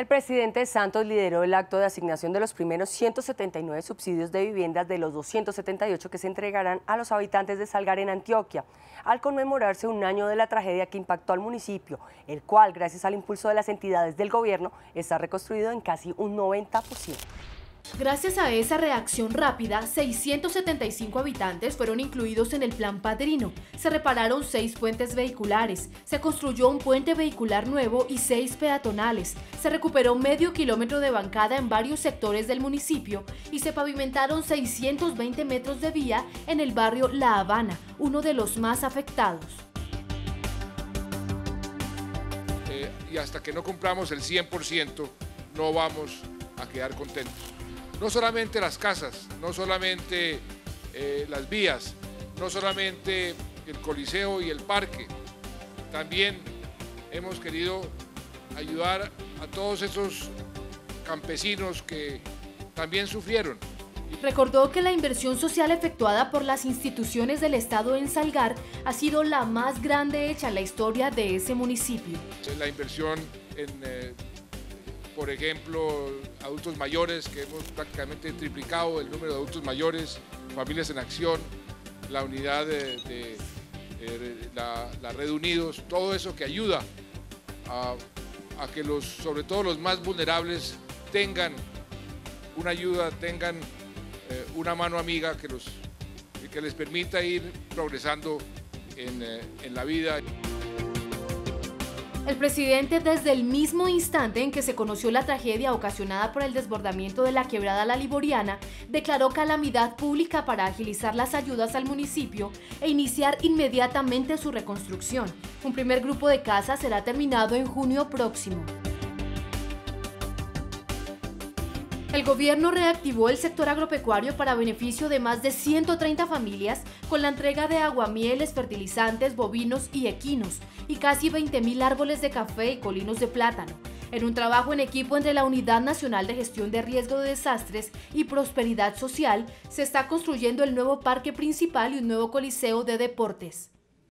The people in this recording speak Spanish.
El presidente Santos lideró el acto de asignación de los primeros 179 subsidios de viviendas de los 278 que se entregarán a los habitantes de Salgar en Antioquia, al conmemorarse un año de la tragedia que impactó al municipio, el cual, gracias al impulso de las entidades del gobierno, está reconstruido en casi un 90%. Gracias a esa reacción rápida, 675 habitantes fueron incluidos en el Plan Padrino. Se repararon 6 puentes vehiculares, se construyó un puente vehicular nuevo y 6 peatonales, se recuperó medio kilómetro de bancada en varios sectores del municipio y se pavimentaron 620 metros de vía en el barrio La Habana, uno de los más afectados. Y hasta que no cumplamos el 100%, no vamos a quedar contentos. No solamente las casas, no solamente las vías, no solamente el coliseo y el parque. También hemos querido ayudar a todos esos campesinos que también sufrieron. Recordó que la inversión social efectuada por las instituciones del Estado en Salgar ha sido la más grande hecha en la historia de ese municipio. La inversión en... por ejemplo, adultos mayores, que hemos prácticamente triplicado el número de adultos mayores, Familias en Acción, la unidad de la Red Unidos, todo eso que ayuda a que los, sobre todo los más vulnerables, tengan una ayuda, tengan una mano amiga que les permita ir progresando en la vida. El presidente, desde el mismo instante en que se conoció la tragedia ocasionada por el desbordamiento de la quebrada La Liboriana, declaró calamidad pública para agilizar las ayudas al municipio e iniciar inmediatamente su reconstrucción. Un primer grupo de casas será terminado en junio próximo. El gobierno reactivó el sector agropecuario para beneficio de más de 130 familias con la entrega de aguamieles, fertilizantes, bovinos y equinos y casi 20.000 árboles de café y colinos de plátano, en un trabajo en equipo entre la Unidad Nacional de Gestión de Riesgo de Desastres y Prosperidad Social. Se está construyendo el nuevo parque principal y un nuevo coliseo de deportes.